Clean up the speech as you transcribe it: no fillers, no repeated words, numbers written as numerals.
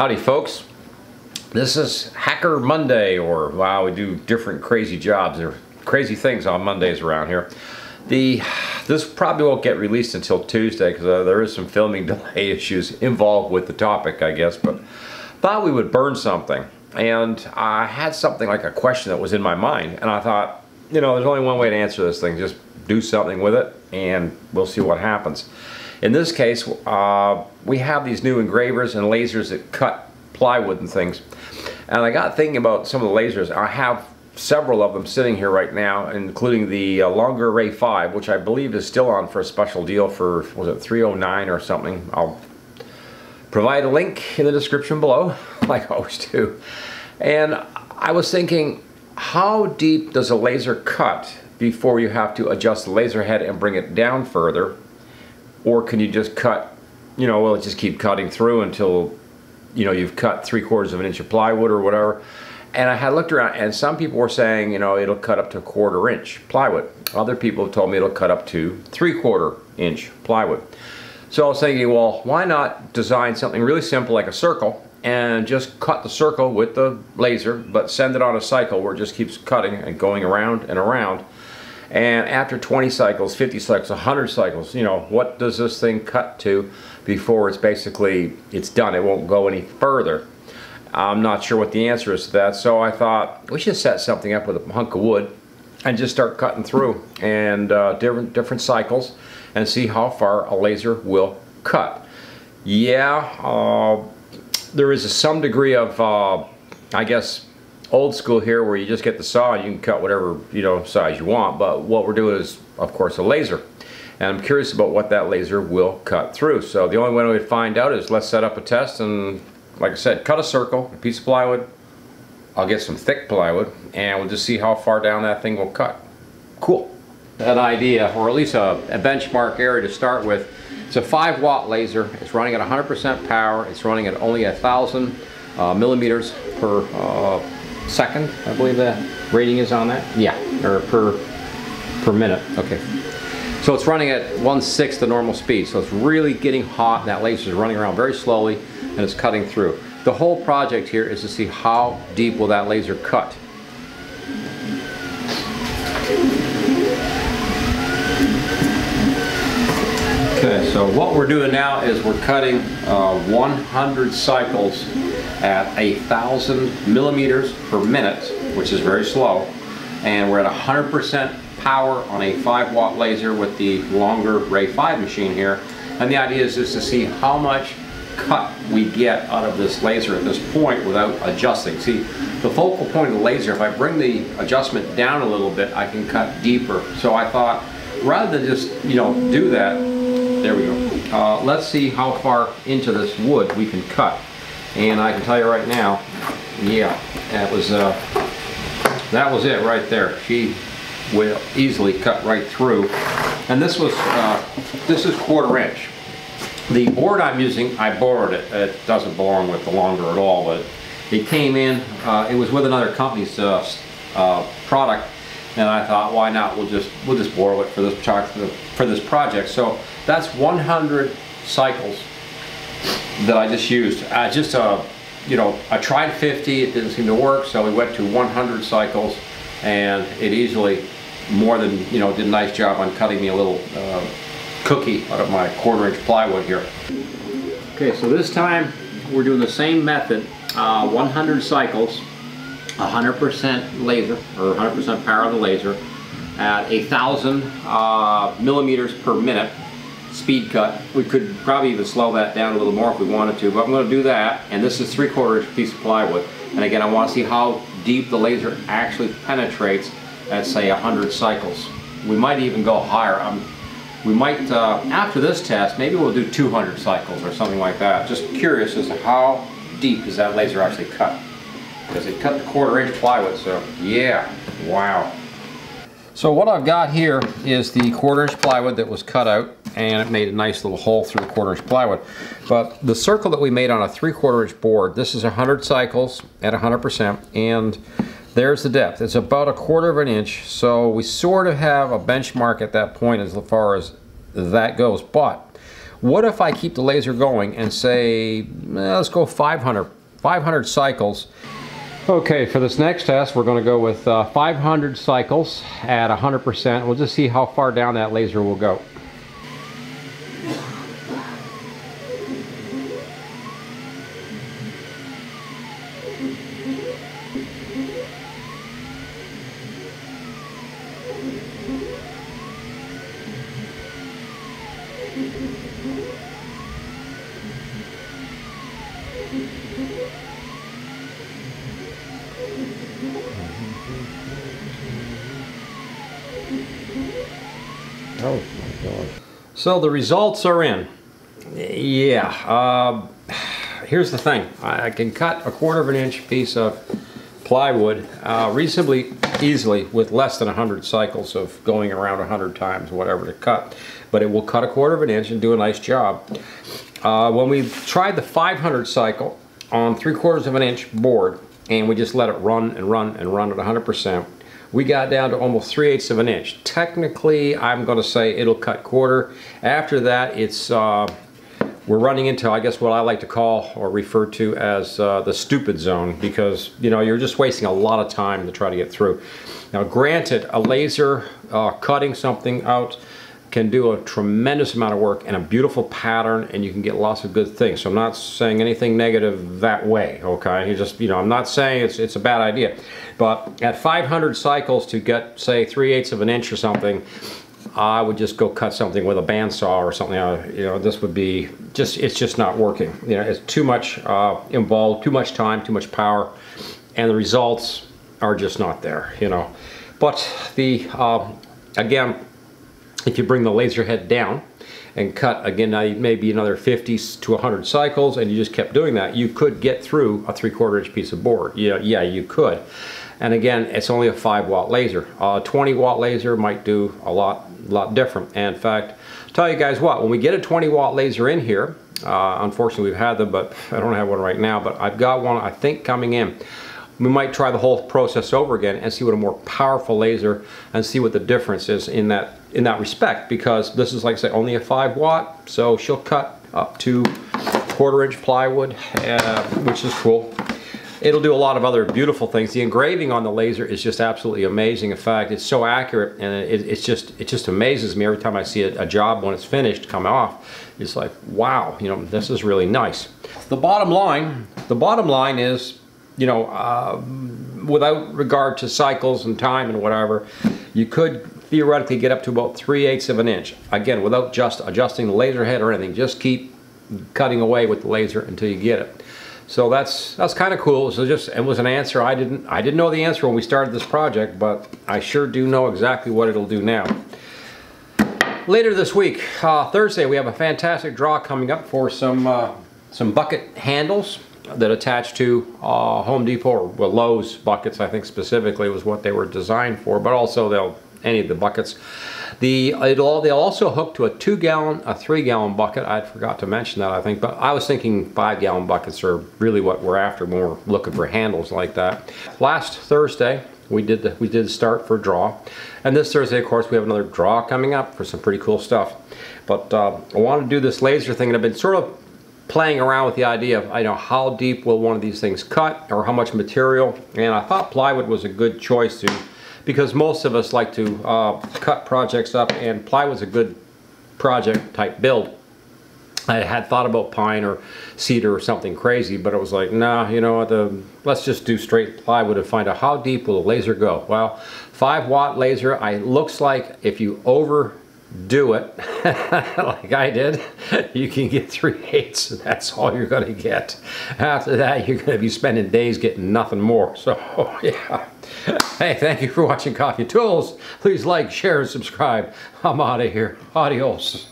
Howdy folks, this is Hacker Monday, or wow, we do different crazy jobs or crazy things on Mondays around here. This probably won't get released until Tuesday because there is some filming delay issues involved with the topic, I guess, but thought we would burn something. And I had something like a question that was in my mind, and I thought, you know, there's only one way to answer this thing, just do something with it and we'll see what happens. In this case, we have these new engravers and lasers that cut plywood and things. And I got thinking about some of the lasers. I have several of them sitting here right now, including the Longer Array 5, which I believe is still on for a special deal for, was it $309 or something? I'll provide a link in the description below, like I always do. And I was thinking, how deep does a laser cut before you have to adjust the laser head and bring it down further? Or can you just cut, you know, will it just keep cutting through until, you know, you've cut 3/4 of an inch of plywood or whatever? And I had looked around, and some people were saying, you know, it'll cut up to 1/4 inch plywood. Other people have told me it'll cut up to 3/4 inch plywood. So I was thinking, well, why not design something really simple like a circle and just cut the circle with the laser, but send it on a cycle where it just keeps cutting and going around and around. And after 20 cycles, 50 cycles, 100 cycles, you know, what does this thing cut to before it's basically, it's done, it won't go any further? I'm not sure what the answer is to that, so I thought we should set something up with a hunk of wood and just start cutting through and different cycles and see how far a laser will cut. Yeah, there is some degree of, I guess, old school here where you just get the saw and you can cut whatever, you know, size you want, but what we're doing is, of course, a laser. And I'm curious about what that laser will cut through. So the only way to find out is let's set up a test and, like I said, cut a circle, a piece of plywood. I'll get some thick plywood and we'll just see how far down that thing will cut. Cool. That idea, or at least a benchmark area to start with, it's a 5-watt laser. It's running at 100% power. It's running at only 1,000 millimeters per second, I believe the rating is on that. Yeah, or per minute. Okay, so it's running at 1/6 the normal speed, so it's really getting hot. That laser is running around very slowly and it's cutting through. The whole project here is to see how deep will that laser cut. Okay, so what we're doing now is we're cutting 100 cycles at 1,000 millimeters per minute, which is very slow, and we're at 100% power on a 5-watt laser with the Longer Array 5 machine here, and the idea is just to see how much cut we get out of this laser at this point without adjusting. See, the focal point of the laser, if I bring the adjustment down a little bit, I can cut deeper. So I thought, rather than just, you know, do that, there we go, let's see how far into this wood we can cut. And I can tell you right now, yeah, that was it right there. She will easily cut right through. And this was, this is 1/4 inch. The board I'm using, I borrowed it. It doesn't belong with the Longer at all, but it came in, it was with another company's product, and I thought, why not? We'll just borrow it for this project. So that's 100 cycles that I just used. You know, I tried 50, it didn't seem to work, so we went to 100 cycles, and it easily more than, you know, did a nice job on cutting me a little cookie out of my 1/4 inch plywood here. Okay, so this time we're doing the same method, 100 cycles, 100% laser, or 100% power of the laser, at 1,000 millimeters per minute. Speed cut. We could probably even slow that down a little more if we wanted to, but I'm going to do that. And this is 3/4 inch piece of plywood, and again I want to see how deep the laser actually penetrates at, say, 100 cycles. We might even go higher. We might, after this test, maybe we'll do 200 cycles or something like that. Just curious as to how deep is that laser actually cut, because it cut the 1/4 inch plywood. So yeah, wow. So what I've got here is the 1/4 inch plywood that was cut out, and it made a nice little hole through the 1/4 inch plywood. But the circle that we made on a 3/4 inch board, this is 100 cycles at 100%, and there's the depth. It's about 1/4 inch, so we sort of have a benchmark at that point as far as that goes. But What if I keep the laser going and say, let's go 500 cycles. Okay, for this next test, we're gonna go with 500 cycles at 100%. We'll just see how far down that laser will go. Oh my God. So the results are in. Yeah, here's the thing. I can cut a 1/4 inch piece of plywood reasonably easily with less than 100 cycles of going around 100 times, whatever to cut. But it will cut a 1/4 inch and do a nice job. When we tried the 500 cycle on 3/4 inch board and we just let it run and run and run at 100%, we got down to almost 3/8 inch. Technically, I'm gonna say it'll cut 1/4. After that, it's we're running into, I guess, what I like to call or refer to as the stupid zone, because you know, you're just wasting a lot of time to try to get through. Now, granted, a laser cutting something out can do a tremendous amount of work and a beautiful pattern, and you can get lots of good things. So I'm not saying anything negative that way, okay? You just, you know, I'm not saying it's a bad idea. But at 500 cycles to get, say, 3/8 inch or something, I would just go cut something with a bandsaw or something. You know, this would be just, it's just not working. You know, it's too much involved, too much time, too much power, and the results are just not there, you know. But the, again, if you bring the laser head down and cut again, now maybe another 50 to 100 cycles, and you just kept doing that, you could get through a 3/4 inch piece of board. Yeah, you could. And again, it's only a 5-watt laser. A 20-watt laser might do a lot different. And in fact, I'll tell you guys what, when we get a 20-watt laser in here, unfortunately we've had them, but I don't have one right now, but I've got one I think coming in. We might try the whole process over again and see what a more powerful laser, and see what the difference is in that respect, because this is, like I say, only a 5-watt, so she'll cut up to 1/4 inch plywood, which is cool. It'll do a lot of other beautiful things. The engraving on the laser is just absolutely amazing. In fact, it's so accurate, and it just amazes me every time I see a job when it's finished come off. It's like, wow, you know, this is really nice. The bottom line is, you know, without regard to cycles and time and whatever, you could theoretically get up to about 3/8 inch. Again, without just adjusting the laser head or anything, just keep cutting away with the laser until you get it. So that's kind of cool. So just, it was an answer I didn't know the answer when we started this project, but I sure do know exactly what it'll do now. Later this week, Thursday, we have a fantastic draw coming up for some bucket handles that attach to Home Depot or Lowe's buckets, I think specifically was what they were designed for, but also any of the buckets. They'll also hook to a 2-gallon, a 3-gallon bucket. I forgot to mention that, I think, but I was thinking 5-gallon buckets are really what we're after when we're looking for handles like that. Last Thursday, we did start for draw, and this Thursday, of course, we have another draw coming up for some pretty cool stuff. But I want to do this laser thing, and I've been sort of playing around with the idea of, I know, how deep will one of these things cut, or how much material, and I thought plywood was a good choice too, because most of us like to cut projects up, and plywood's a good project type build. I had thought about pine or cedar or something crazy, but it was like, nah, you know, let's just do straight plywood and find out how deep will the laser go. Well, 5-watt laser, it looks like if you overdo it like I did, you can get 3/8, and that's all you're going to get. After that, you're going to be spending days getting nothing more. So yeah. Hey, thank you for watching Coffee and Tools. Please like, share, and subscribe. I'm out of here. Adios.